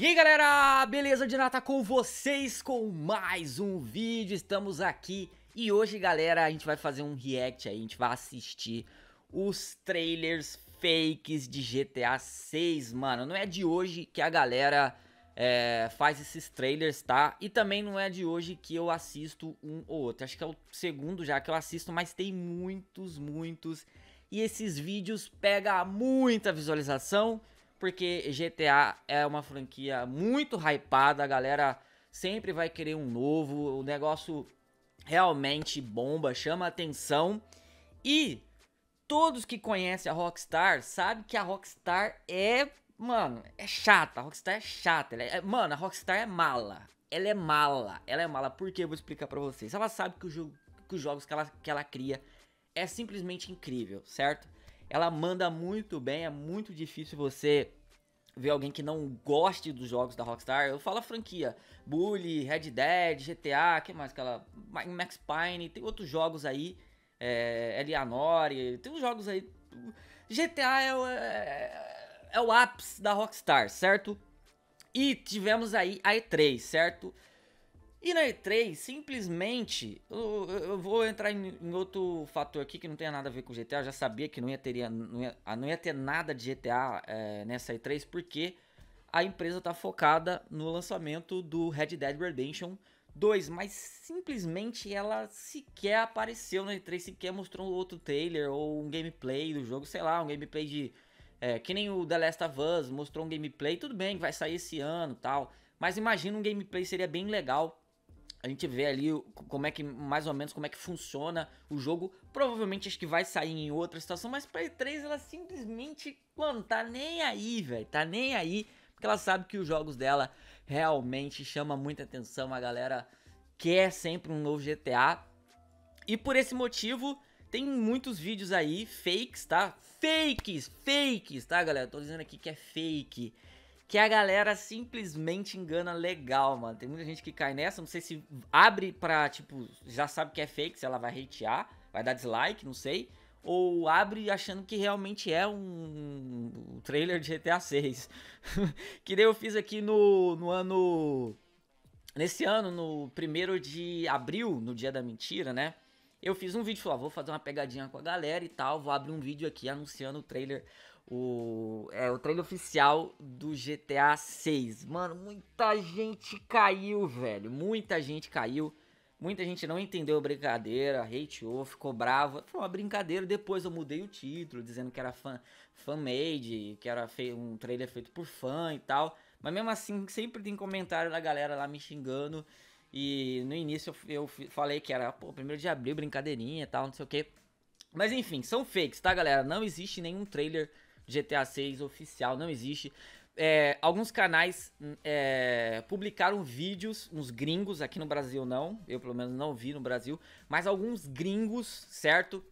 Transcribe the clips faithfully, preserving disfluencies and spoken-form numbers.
E aí galera, beleza? Dinata com vocês com mais um vídeo, estamos aqui e hoje galera a gente vai fazer um react aí, a gente vai assistir os trailers fakes de G T A seis, mano, não é de hoje que a galera é, faz esses trailers, tá? E também não é de hoje que eu assisto um ou outro, acho que é o segundo já que eu assisto, mas tem muitos, muitos e esses vídeos pegam muita visualização. Porque G T A é uma franquia muito hypada, a galera sempre vai querer um novo, o negócio realmente bomba, chama atenção. E todos que conhecem a Rockstar sabem que a Rockstar é, mano, é chata, a Rockstar é chata. Ela é, mano, a Rockstar é mala, ela é mala, ela é mala. Por que? Eu vou explicar pra vocês. Ela sabe que, o jogo, que os jogos que ela, que ela cria é simplesmente incrível, certo? Ela manda muito bem, é muito difícil você ver alguém que não goste dos jogos da Rockstar. Eu falo a franquia, Bully, Red Dead, G T A, que mais que ela... Max Payne, tem outros jogos aí, é, Elianore, tem uns jogos aí... G T A é o, é, é o ápice da Rockstar, certo? E tivemos aí a E três, certo? E na E três, simplesmente, eu, eu vou entrar em, em outro fator aqui que não tem nada a ver com G T A, eu já sabia que não ia, teria, não ia, não ia ter nada de G T A é, nessa E três, porque a empresa tá focada no lançamento do Red Dead Redemption dois, mas simplesmente ela sequer apareceu na E três, sequer mostrou outro trailer ou um gameplay do jogo, sei lá, um gameplay de... É, que nem o The Last of Us, mostrou um gameplay, tudo bem, vai sair esse ano e tal, mas imagina um gameplay, seria bem legal... A gente vê ali como é que, mais ou menos, como é que funciona o jogo. Provavelmente acho que vai sair em outra situação, mas pra E três ela simplesmente, mano, tá nem aí, velho. Tá nem aí, porque ela sabe que os jogos dela realmente chamam muita atenção. A galera quer sempre um novo G T A. E por esse motivo, tem muitos vídeos aí, fakes, tá? Fakes, fakes, tá, galera? Tô dizendo aqui que é fake. Que a galera simplesmente engana legal, mano. Tem muita gente que cai nessa. Não sei se abre pra, tipo, já sabe que é fake, se ela vai hatear, vai dar dislike, não sei. Ou abre achando que realmente é um, um trailer de G T A seis. Que daí eu fiz aqui no, no ano... Nesse ano, no primeiro de abril, no dia da mentira, né? Eu fiz um vídeo, falei, ah, vou fazer uma pegadinha com a galera e tal. Vou abrir um vídeo aqui anunciando o trailer... O, é, o trailer oficial do G T A seis. Mano, muita gente caiu, velho. Muita gente caiu. Muita gente não entendeu a brincadeira, hateou, ficou brava. Foi uma brincadeira. Depois eu mudei o título, dizendo que era fan-made, que era um trailer feito por fã e tal. Mas mesmo assim, sempre tem comentário da galera lá me xingando. E no início eu, eu falei que era, pô, primeiro de abril, brincadeirinha e tal, não sei o que. Mas enfim, são fakes, tá, galera? Não existe nenhum trailer G T A seis oficial, não existe. É, alguns canais é, publicaram vídeos, uns gringos, aqui no Brasil não, eu pelo menos não vi no Brasil, mas alguns gringos, certo?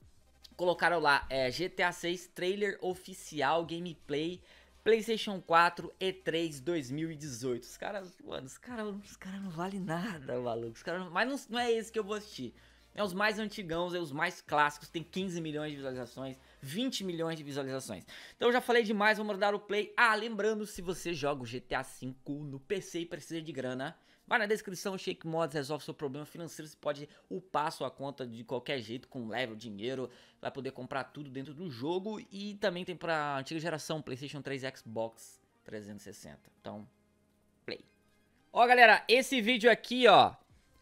Colocaram lá, é, G T A seis trailer oficial, gameplay, PlayStation quatro, E três dois mil e dezoito. Os caras, mano, os caras os cara não valem nada, maluco. Os cara não, mas não, não é esse que eu vou assistir. É os mais antigãos, é os mais clássicos, tem quinze milhões de visualizações, vinte milhões de visualizações. Então eu já falei demais, vamos dar o play. Ah, lembrando, se você joga o G T A cinco no P C e precisa de grana, vai na descrição, Shake Mods resolve seu problema financeiro, você pode upar sua conta de qualquer jeito, com level, dinheiro, vai poder comprar tudo dentro do jogo e também tem pra antiga geração, PlayStation três e Xbox trezentos e sessenta. Então, play. Ó, galera, esse vídeo aqui, ó,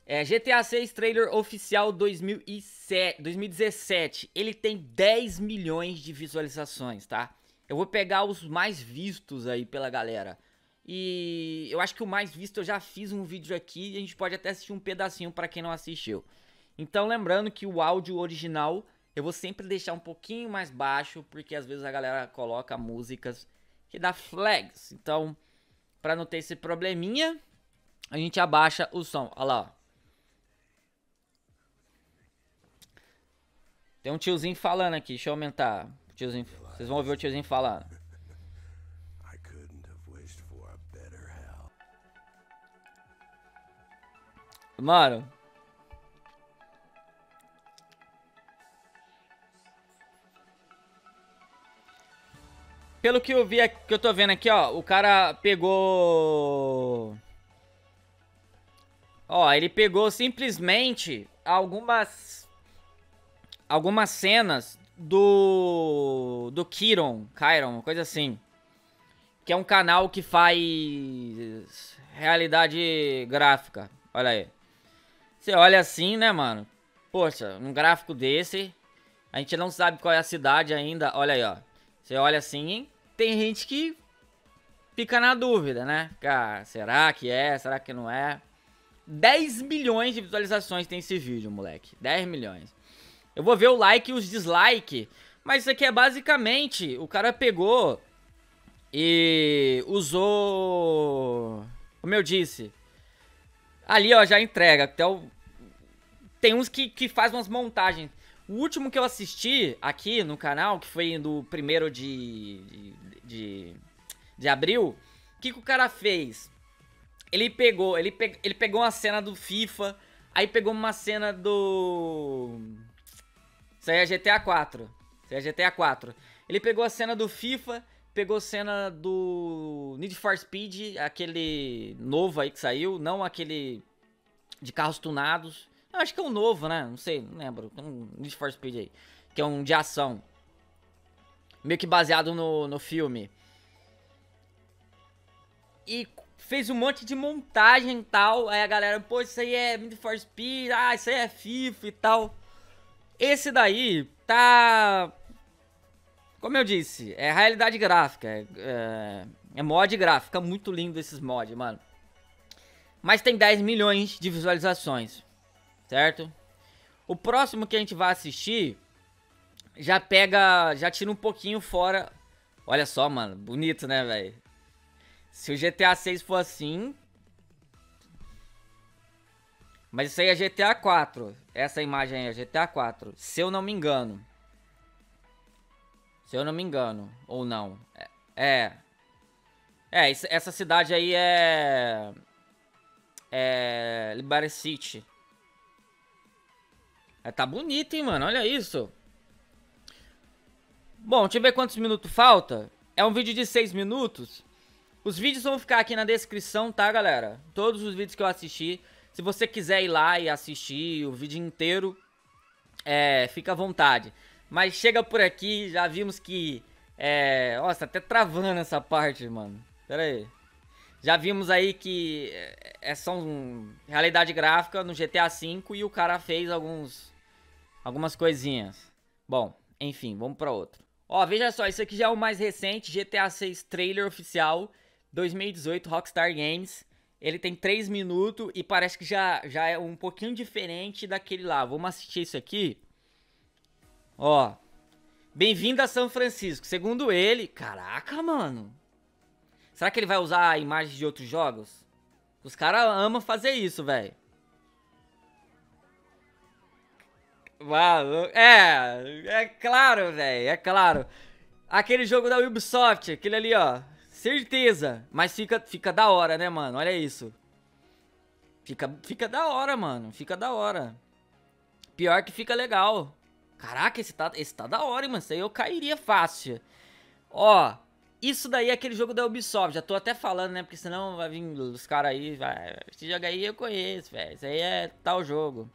é, G T A seis trailer oficial dois mil e dezessete, ele tem dez milhões de visualizações, tá? Eu vou pegar os mais vistos aí pela galera. E eu acho que o mais visto eu já fiz um vídeo aqui e a gente pode até assistir um pedacinho pra quem não assistiu. Então lembrando que o áudio original eu vou sempre deixar um pouquinho mais baixo, porque às vezes a galera coloca músicas que dá flags. Então, pra não ter esse probleminha, a gente abaixa o som, olha lá, ó. Tem um tiozinho falando aqui, deixa eu aumentar. Tiozinho, vocês vão ouvir o tiozinho falando. Mano. Pelo que eu vi, que eu tô vendo aqui, ó, o cara pegou... Ó, ele pegou simplesmente algumas... Algumas cenas do... Do Kiron, Kiron, coisa assim. Que é um canal que faz... Realidade gráfica. Olha aí. Você olha assim, né, mano? Poxa, um gráfico desse... A gente não sabe qual é a cidade ainda. Olha aí, ó. Você olha assim, tem gente que fica na dúvida, né? Cara, será que é? Será que não é? dez milhões de visualizações tem esse vídeo, moleque. dez milhões. Eu vou ver o like e os dislike. Mas isso aqui é basicamente... O cara pegou e usou... Como eu disse. Ali, ó, já entrega. Até o... Tem uns que, que faz umas montagens... O último que eu assisti aqui no canal, que foi do primeiro de, de, de, de abril, o que, que o cara fez? Ele pegou, ele, pe, ele pegou uma cena do FIFA, aí pegou uma cena do... Isso aí é G T A quatro. Isso aí é G T A quatro. Ele pegou a cena do FIFA, pegou cena do Need for Speed, aquele novo aí que saiu, não aquele de carros tunados. Acho que é um novo, né? Não sei, não lembro. Tem um Need for Speed aí. Que é um de ação. Meio que baseado no, no filme. E fez um monte de montagem e tal. Aí a galera, pô, isso aí é Need for Speed. Ah, isso aí é FIFA e tal. Esse daí tá... Como eu disse, é realidade gráfica. É, é, é mod gráfico. Fica muito lindo esses mods, mano. Mas tem dez milhões de visualizações. Certo? O próximo que a gente vai assistir já pega, já tira um pouquinho fora. Olha só, mano, bonito, né, velho? Se o G T A seis for assim, mas isso aí é G T A quatro. Essa imagem aí é G T A quatro, se eu não me engano. Se eu não me engano, ou não? É, é essa cidade aí é, é Liberty City. Tá bonito, hein, mano? Olha isso. Bom, deixa eu ver quantos minutos falta. É um vídeo de seis minutos. Os vídeos vão ficar aqui na descrição, tá, galera? Todos os vídeos que eu assisti. Se você quiser ir lá e assistir o vídeo inteiro, é, fica à vontade. Mas chega por aqui, já vimos que... É... Nossa, tá até travando essa parte, mano. Pera aí. Já vimos aí que é só um realidade gráfica no G T A cinco e o cara fez alguns... Algumas coisinhas. Bom, enfim, vamos pra outro. Ó, veja só, isso aqui já é o mais recente, G T A seis Trailer Oficial dois mil e dezoito, Rockstar Games. Ele tem três minutos e parece que já, já é um pouquinho diferente daquele lá. Vamos assistir isso aqui. Ó. Bem-vindo a São Francisco. Segundo ele... Caraca, mano. Será que ele vai usar imagens de outros jogos? Os caras amam fazer isso, velho. É, é claro, velho, é claro. Aquele jogo da Ubisoft, aquele ali, ó. Certeza. Mas fica, fica da hora, né, mano? Olha isso. Fica, fica da hora, mano. Fica da hora. Pior que fica legal. Caraca, esse tá, esse tá da hora, mano. Isso aí eu cairia fácil. Ó, isso daí é aquele jogo da Ubisoft. Já tô até falando, né? Porque senão vai vir os caras aí. Vai, esse jogo aí eu conheço, velho. Isso aí é tal jogo.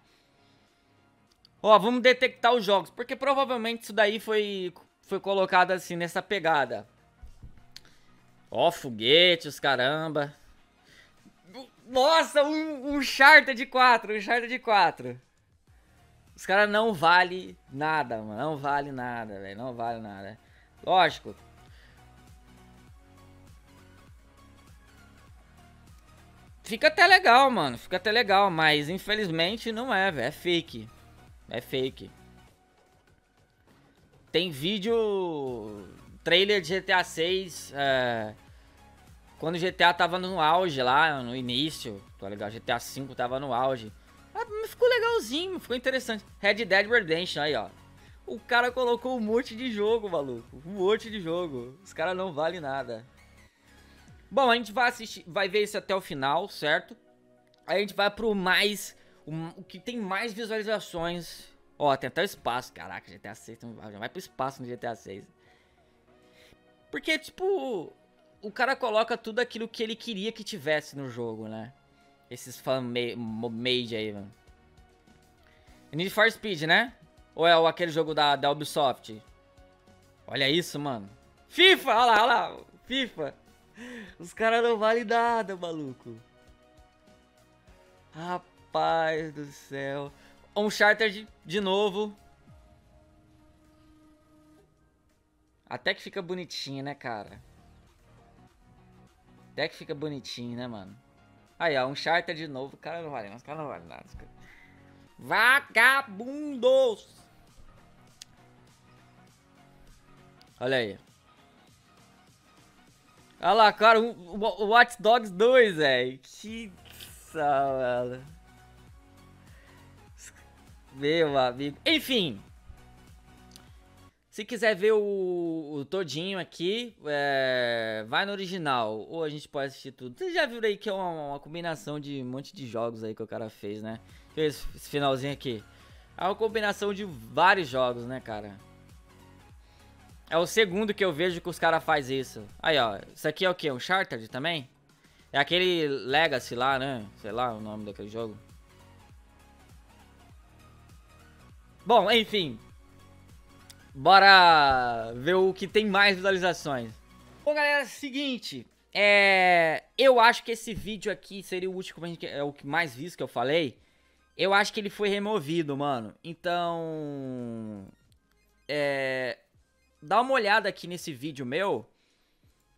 Ó, vamos detectar os jogos, porque provavelmente isso daí foi, foi colocado assim, nessa pegada. Ó, foguete, os caramba. Nossa, um Uncharted quatro, Uncharted quatro. Os caras não vale nada, mano. Não vale nada, velho. Não vale nada. Lógico. Fica até legal, mano. Fica até legal, mas infelizmente não é, velho. É fake. É fake. Tem vídeo... Trailer de G T A seis. É, quando o G T A tava no auge lá, no início. Tá legal, G T A cinco tava no auge. Ah, ficou legalzinho, ficou interessante. Red Dead Redemption, aí ó. O cara colocou um monte de jogo, maluco. Um monte de jogo. Os caras não valem nada. Bom, a gente vai assistir, vai ver isso até o final, certo? Aí a gente vai pro mais... O que tem mais visualizações. Ó, tem até o espaço. Caraca, G T A seis. Já vai pro espaço no G T A seis. Porque, tipo, o cara coloca tudo aquilo que ele queria que tivesse no jogo, né? Esses fan-made aí, mano. Need for Speed, né? Ou é aquele jogo da, da Ubisoft? Olha isso, mano. FIFA! Olha lá, olha lá. FIFA. Os caras não valem nada, maluco. Rapaz do céu. Uncharted de novo. Até que fica bonitinho, né, cara? Até que fica bonitinho, né, mano? Aí, ó, Uncharted de novo. Os caras não valem, os caras não valem nada. Vagabundos! Olha aí. Olha lá, cara, o, o, o Watch Dogs dois, velho. Que salada. Meu amigo. Enfim. Se quiser ver o, o todinho aqui, é, vai no original. Ou a gente pode assistir tudo. Vocês já viram aí que é uma, uma combinação de um monte de jogos aí que o cara fez, né? Fez esse finalzinho aqui. É uma combinação de vários jogos, né, cara? É o segundo que eu vejo que os caras fazem isso. Aí, ó. Isso aqui é o quê? Uncharted também? É aquele Legacy lá, né? Sei lá o nome daquele jogo. Bom, enfim. Bora ver o que tem mais visualizações. Bom, galera, é o seguinte. É... Eu acho que esse vídeo aqui seria o último, é o mais visto que eu falei. Eu acho que ele foi removido, mano. Então... É... Dá uma olhada aqui nesse vídeo meu.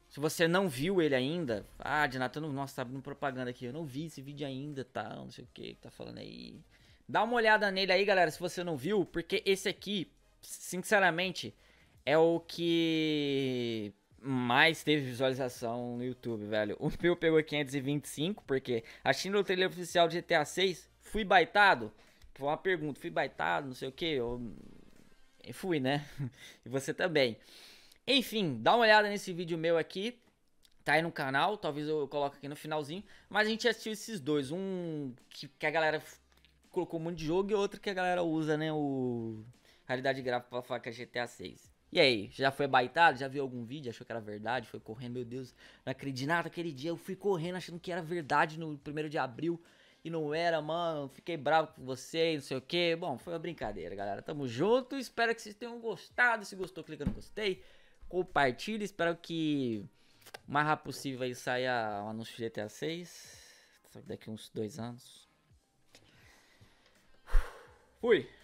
Se você não viu ele ainda. Ah, Dinata, eu não, nossa, tá abrindo propaganda aqui. Eu não vi esse vídeo ainda, tá? Não sei o que que tá falando aí. Dá uma olhada nele aí, galera, se você não viu. Porque esse aqui, sinceramente, é o que mais teve visualização no YouTube, velho. O meu pegou quinhentos e vinte e cinco, porque assistindo o trailer oficial de GTA seis, fui baitado. Foi uma pergunta, fui baitado, não sei o que, eu... E fui, né? E você também. Enfim, dá uma olhada nesse vídeo meu aqui. Tá aí no canal, talvez eu coloque aqui no finalzinho. Mas a gente assistiu esses dois. Um que, que a galera colocou um monte de jogo e outro que a galera usa, né? O Realidade Gráfica pra falar que é GTA seis. E aí, já foi baitado? Já viu algum vídeo? Achou que era verdade? Foi correndo, meu Deus. Não acredito nada, aquele dia eu fui correndo achando que era verdade no primeiro de abril. E não era, mano, fiquei bravo com vocês, não sei o que. Bom, foi uma brincadeira, galera. Tamo junto, espero que vocês tenham gostado. Se gostou, clica no gostei, compartilha. Espero que o mais rápido possível aí saia o anúncio de GTA seis. Daqui uns dois anos. Fui!